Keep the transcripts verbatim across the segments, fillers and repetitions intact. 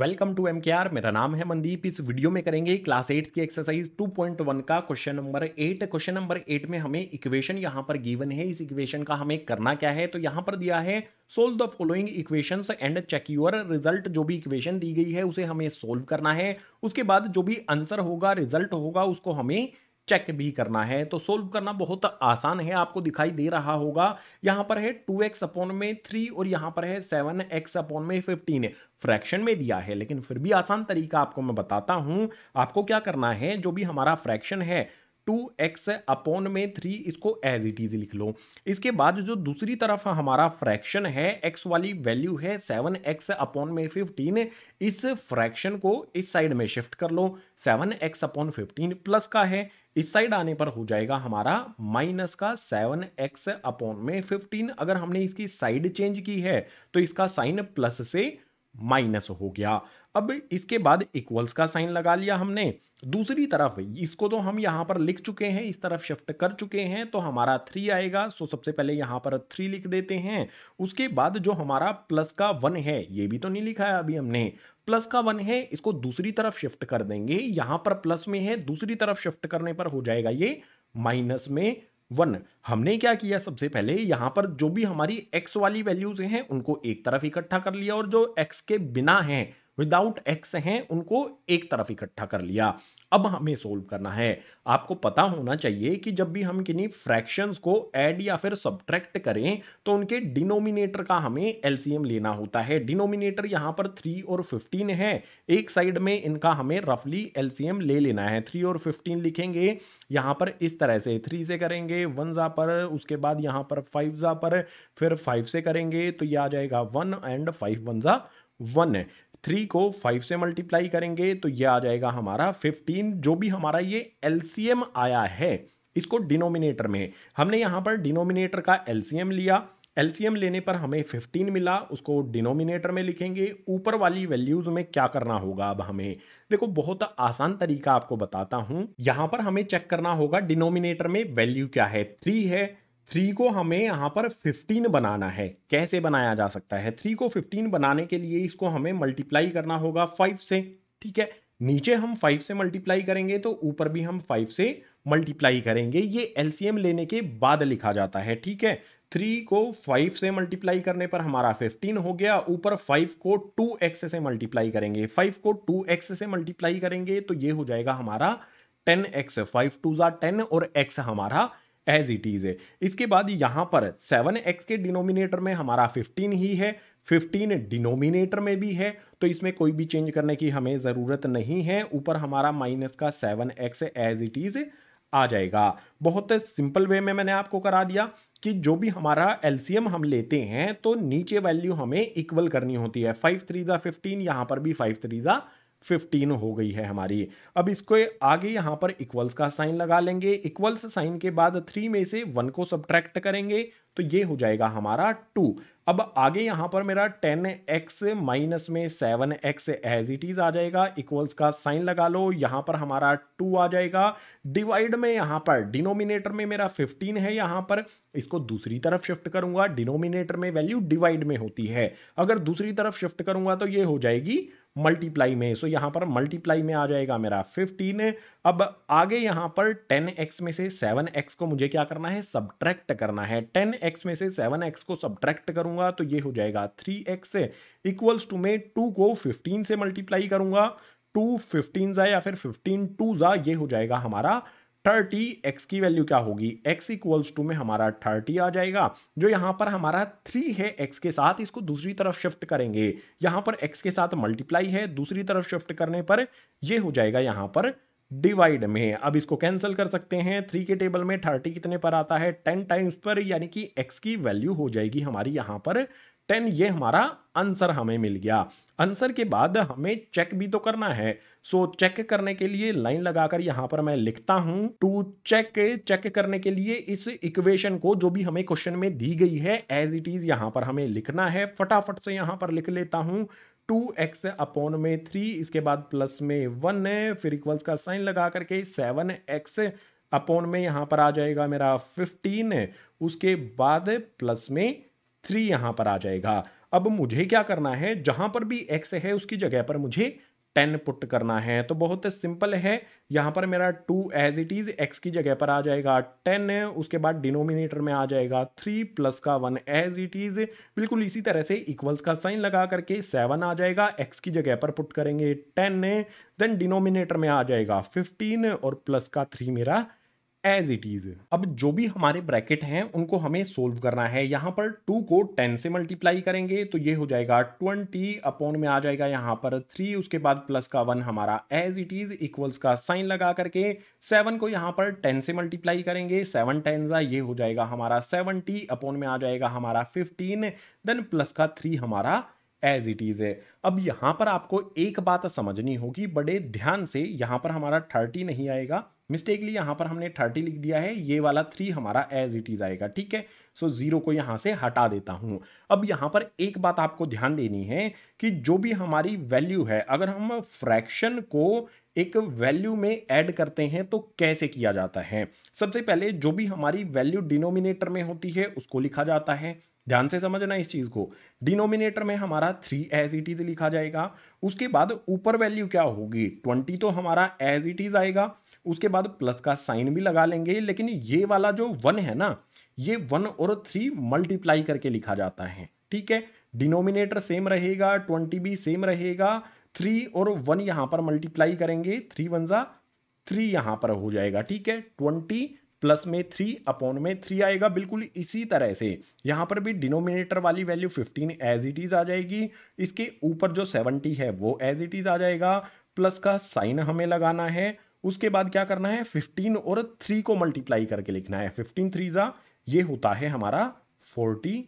Welcome to M K R. मेरा नाम है मनदीप। इस वीडियो में करेंगे क्लास एट की एक्सरसाइज टू पॉइंट वन का question number eight. Question number eight में हमें इक्वेशन यहाँ पर गिवन है। इस इक्वेशन का हमें करना क्या है, तो यहाँ पर दिया है solve the following equations and check your result. जो भी इक्वेशन दी गई है उसे हमें सोल्व करना है, उसके बाद जो भी आंसर होगा, रिजल्ट होगा, उसको हमें चेक भी करना है। तो सोल्व करना बहुत आसान है, आपको दिखाई दे रहा होगा। यहाँ पर है टू एक्स अपॉन में थ्री और यहाँ पर है सेवन एक्स अपॉन में फिफ्टीन। फ्रैक्शन में दिया है, लेकिन फिर भी आसान तरीका आपको मैं बताता हूँ। आपको क्या करना है, जो भी हमारा फ्रैक्शन है टू एक्स अपॉन में थ्री, इसको एज इट इज लिख लो। इसके बाद जो दूसरी तरफ हमारा फ्रैक्शन है, एक्स वाली वैल्यू है सेवन एक्स अपॉन में फिफ्टीन, इस फ्रैक्शन को इस साइड में शिफ्ट कर लो। Seven X upon fifteen plus का है, इस साइड आने पर हो जाएगा हमारा माइनस का सेवन एक्स अपॉन में फिफ्टीन। अगर हमने इसकी साइड चेंज की है तो इसका साइन प्लस से माइनस हो गया। अब इसके बाद इक्वल्स का साइन लगा लिया हमने। दूसरी तरफ इसको तो हम यहाँ पर लिख चुके हैं, इस तरफ शिफ्ट कर चुके हैं, तो हमारा थ्री आएगा। सो सबसे पहले यहाँ पर थ्री लिख देते हैं। उसके बाद जो हमारा प्लस का वन है, ये भी तो नहीं लिखा है अभी हमने, प्लस का वन है, इसको दूसरी तरफ शिफ्ट कर देंगे। यहाँ पर प्लस में है, दूसरी तरफ शिफ्ट करने पर हो जाएगा ये माइनस में वन। हमने क्या किया, सबसे पहले यहाँ पर जो भी हमारी x वाली वैल्यूज हैं उनको एक तरफ इकट्ठा कर लिया और जो x के बिना हैं, विदाउट x हैं, उनको एक तरफ इकट्ठा कर लिया। अब हमें सोल्व करना है। आपको पता होना चाहिए कि जब भी हम किन्हीं फ्रैक्शंस को ऐड या फिर सब्ट्रैक्ट करें तो उनके डिनोमिनेटर का हमें एलसीएम लेना होता है। डिनोमिनेटर यहाँ पर थ्री और फिफ्टीन है, एक साइड में इनका हमें रफली एलसीएम ले लेना है। थ्री और फिफ्टीन लिखेंगे यहाँ पर इस तरह से, थ्री से करेंगे वन जा पर, उसके बाद यहाँ पर फाइव जा पर, फिर फाइव से करेंगे तो ये आ जाएगा वन एंड फाइव वन जा वन। थ्री को फाइव से मल्टीप्लाई करेंगे तो ये आ जाएगा हमारा फिफ्टीन। जो भी हमारा ये एलसीएम आया है, इसको डिनोमिनेटर में हमने यहाँ पर डिनोमिनेटर का एलसीएम लिया। एलसीएम लेने पर हमें फिफ्टीन मिला, उसको डिनोमिनेटर में लिखेंगे। ऊपर वाली वैल्यूज में क्या करना होगा अब हमें, देखो बहुत आसान तरीका आपको बताता हूँ। यहाँ पर हमें चेक करना होगा डिनोमिनेटर में वैल्यू क्या है, थ्री है। थ्री को हमें यहाँ पर फिफ्टीन बनाना है। कैसे बनाया जा सकता है, थ्री को फिफ्टीन बनाने के लिए इसको हमें मल्टीप्लाई करना होगा फाइव से, ठीक है। नीचे हम फाइव से मल्टीप्लाई करेंगे तो ऊपर भी हम फाइव से मल्टीप्लाई करेंगे। ये एलसीएम लेने के बाद लिखा जाता है, ठीक है। थ्री को फाइव से मल्टीप्लाई करने पर हमारा फिफ्टीन हो गया। ऊपर फाइव को टू एक्स से मल्टीप्लाई करेंगे, फाइव को टू एक्स से मल्टीप्लाई करेंगे तो ये हो जाएगा हमारा टेन एक्स। फाइव टू जा टेन और एक्स हमारा एज इट इज है। इसके बाद यहाँ पर सेवन एक्स के डिनोमिनेटर में हमारा फिफ्टीन ही है, फिफ्टीन डिनोमिनेटर में भी है, तो इसमें कोई भी चेंज करने की हमें ज़रूरत नहीं है। ऊपर हमारा माइनस का seven X as it is आ जाएगा। बहुत सिंपल वे में मैंने आपको करा दिया कि जो भी हमारा एलसीएम हम लेते हैं तो नीचे वैल्यू हमें इक्वल करनी होती है। फाइव थ्री ज़ा फिफ्टीन, यहाँ पर भी फाइव थ्री ज़ा फिफ्टीन हो गई है हमारी। अब इसको आगे यहाँ पर इक्वल्स का साइन लगा लेंगे। इक्वल्स साइन के बाद थ्री में से वन को सब्ट्रैक्ट करेंगे तो ये हो जाएगा हमारा टू। अब आगे यहाँ पर मेरा टेन एक्स माइनस में seven X as it is आ जाएगा। इक्वल्स का साइन लगा लो, यहाँ पर हमारा टू आ जाएगा। डिवाइड में यहाँ पर डिनोमिनेटर में मेरा फिफ्टीन है, यहाँ पर इसको दूसरी तरफ शिफ्ट करूंगा। डिनोमिनेटर में वैल्यू डिवाइड में होती है, अगर दूसरी तरफ शिफ्ट करूंगा तो ये हो जाएगी मल्टीप्लाई में। सो यहाँ पर मल्टीप्लाई में आ जाएगा मेरा फिफ्टीन। अब आगे यहाँ पर टेन एक्स में से सेवन एक्स को मुझे क्या करना है, सब्ट्रैक्ट करना है। टेन एक्स में से सेवन एक्स को सब्ट्रैक्ट करूंगा तो ये हो जाएगा थ्री एक्स इक्वल्स टू में टू को फिफ्टीन से मल्टीप्लाई करूंगा। टू फिफ्टीन जा या फिर फिफ्टीन टू जा, ये हो जाएगा हमारा थर्टी। एक्स की वैल्यू क्या होगी, एक्स इक्वल्स टू में हमारा थर्टी आ जाएगा। जो यहाँ पर हमारा थ्री है एक्स के साथ, इसको दूसरी तरफ शिफ्ट करेंगे। यहाँ पर एक्स के साथ मल्टीप्लाई है, दूसरी तरफ शिफ्ट करने पर ये हो जाएगा यहाँ पर डिवाइड में। अब इसको कैंसिल कर सकते हैं। थ्री के टेबल में थर्टी कितने पर आता है, टेन टाइम्स पर, यानी कि एक्स की वैल्यू हो जाएगी हमारी यहाँ पर टेन। ये हमारा आंसर हमें मिल गया। आंसर के बाद हमें चेक भी तो करना है। सो चेक करने के लिए लाइन लगाकर यहाँ पर मैं लिखता हूँ टू चेक। चेक करने के लिए इस इक्वेशन को जो भी हमें क्वेश्चन में दी गई है एज इट इज यहाँ पर हमें लिखना है। फटाफट से यहाँ पर लिख लेता हूँ टू एक्स अपॉन में थ्री, इसके बाद प्लस में वन, फिर इक्वल्स का साइन लगा करके सेवन एक्स अपॉन में यहाँ पर आ जाएगा मेरा फिफ्टीन, उसके बाद प्लस में थ्री यहाँ पर आ जाएगा। अब मुझे क्या करना है, जहां पर भी x है उसकी जगह पर मुझे टेन पुट करना है। तो बहुत सिंपल है, यहाँ पर मेरा two as it is x की जगह पर आ जाएगा टेन, उसके बाद डिनोमिनेटर में आ जाएगा थ्री प्लस का वन एज इट इज। बिल्कुल इसी तरह से इक्वल्स का साइन लगा करके सेवन आ जाएगा, x की जगह पर पुट करेंगे टेन, देन डिनोमिनेटर में आ जाएगा फिफ्टीन और प्लस का थ्री मेरा एज इट इज। अब जो भी हमारे ब्रैकेट हैं उनको हमें सोल्व करना है। यहाँ पर टू को टेन से मल्टीप्लाई करेंगे तो ये हो जाएगा ट्वेंटी, अपॉन में आ जाएगा यहाँ पर थ्री, उसके बाद प्लस का वन हमारा एज इट इज, इक्वल्स का साइन लगा करके सेवन को यहाँ पर टेन से मल्टीप्लाई करेंगे, सेवन टेन जा ये हो जाएगा हमारा सेवेंटी, अपॉन में आ जाएगा हमारा फिफ्टीन, देन प्लस का थ्री हमारा एज इट इज है। अब यहाँ पर आपको एक बात समझनी होगी बड़े ध्यान से, यहाँ पर हमारा थर्टी नहीं आएगा, मिस्टेकली यहाँ पर हमने थर्टी लिख दिया है, ये वाला थ्री हमारा एज इट इज आएगा, ठीक है। सो जीरो को यहाँ से हटा देता हूँ। अब यहाँ पर एक बात आपको ध्यान देनी है कि जो भी हमारी वैल्यू है, अगर हम फ्रैक्शन को एक वैल्यू में ऐड करते हैं तो कैसे किया जाता है। सबसे पहले जो भी हमारी वैल्यू डिनोमिनेटर में होती है उसको लिखा जाता है, ध्यान से समझना इस चीज़ को, डिनोमिनेटर में हमारा थ्री एज इट इज लिखा जाएगा, उसके बाद ऊपर वैल्यू क्या होगी, ट्वेंटी तो हमारा एज इट इज आएगा, उसके बाद प्लस का साइन भी लगा लेंगे, लेकिन ये वाला जो वन है ना, ये वन और थ्री मल्टीप्लाई करके लिखा जाता है, ठीक है। डिनोमिनेटर सेम रहेगा, ट्वेंटी भी सेम रहेगा, थ्री और वन यहाँ पर मल्टीप्लाई करेंगे, थ्री वन जा थ्री यहाँ पर हो जाएगा, ठीक है। ट्वेंटी प्लस में थ्री अपॉन में थ्री आएगा। बिल्कुल इसी तरह से यहाँ पर भी डिनोमिनेटर वाली value fifteen as it is आ जाएगी, इसके ऊपर जो सेवेंटी है वो एज इट इज आ जाएगा, प्लस का साइन हमें लगाना है, उसके बाद क्या करना है, फिफ्टीन और थ्री को मल्टीप्लाई करके लिखना है, फिफ्टीन थ्री जा ये होता है हमारा फोर्टी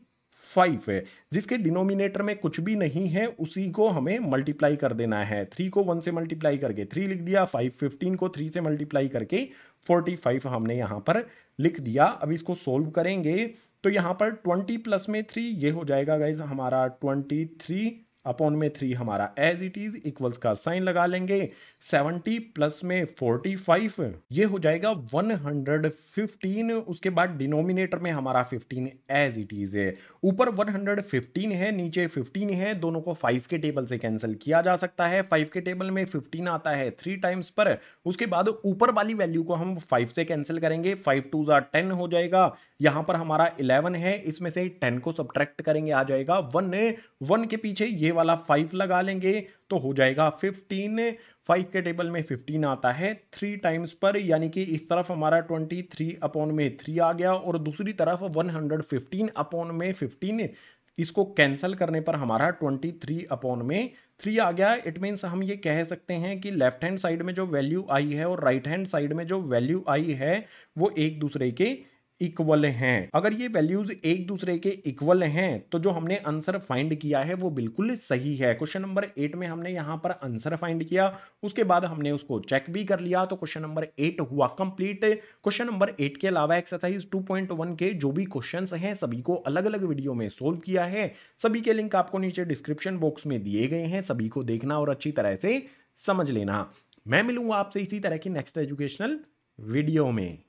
फाइव है, जिसके डिनोमिनेटर में कुछ भी नहीं है उसी को हमें मल्टीप्लाई कर देना है, थ्री को वन से मल्टीप्लाई करके थ्री लिख दिया, फाइव फिफ्टीन को थ्री से मल्टीप्लाई करके फोर्टी फाइव हमने यहाँ पर लिख दिया। अब इसको सोल्व करेंगे तो यहाँ पर ट्वेंटी प्लस में थ्री ये हो जाएगा गाइज हमारा ट्वेंटी थ्री, अपॉन में थ्री हमारा एज इट इज, इक्वल्स का साइन लगा लेंगे, सेवेंटी प्लस में फोर्टी फाइव ये हो जाएगा वन हंड्रेड फिफ्टीन, उसके बाद डिनोमिनेटर में हमारा फिफ्टीन एज इट इज है, ऊपर वन हंड्रेड फिफ्टीन है नीचे फिफ्टीन है, दोनों को फाइव के टेबल से कैंसिल किया जा सकता है, फाइव के टेबल में फिफ्टीन आता है थ्री टाइम्स पर, उसके बाद ऊपर वाली वैल्यू को हम फाइव से कैंसिल करेंगे, फाइव टू जा टेन हो जाएगा, यहाँ पर हमारा इलेवन है, इसमें से टेन को सब्ट्रैक्ट करेंगे आ जाएगा वन, वन के पीछे ये वाला फाइव लगा लेंगे तो हो जाएगा फिफ्टीन, फाइव के टेबल में फिफ्टीन आता है थ्री टाइम्स पर, यानी कि इस तरफ हमारा ट्वेंटी थ्री अपॉन में थ्री आ गया और दूसरी तरफ वन हंड्रेड फिफ्टीन अपॉन में फिफ्टीन, इसको कैंसिल करने पर हमारा ट्वेंटी थ्री अपॉन में थ्री आ गया। इट मीन्स हम ये कह सकते हैं कि लेफ्ट हैंड साइड में जो वैल्यू आई है और राइट हैंड साइड में जो वैल्यू आई है वो एक दूसरे के इक्वल हैं। अगर ये वैल्यूज एक दूसरे के इक्वल हैं तो जो हमने आंसर फाइंड किया है वो बिल्कुल सही है। क्वेश्चन नंबर एट में हमने यहाँ पर आंसर फाइंड किया, उसके बाद हमने उसको चेक भी कर लिया, तो क्वेश्चन नंबर एट हुआ कंप्लीट। क्वेश्चन नंबर एट के अलावा एक्सरसाइज टू पॉइंट वन के जो भी क्वेश्चन हैं सभी को अलग अलग वीडियो में सोल्व किया है, सभी के लिंक आपको नीचे डिस्क्रिप्शन बॉक्स में दिए गए हैं, सभी को देखना और अच्छी तरह से समझ लेना। मैं मिलूंगा आपसे इसी तरह की नेक्स्ट एजुकेशनल वीडियो में।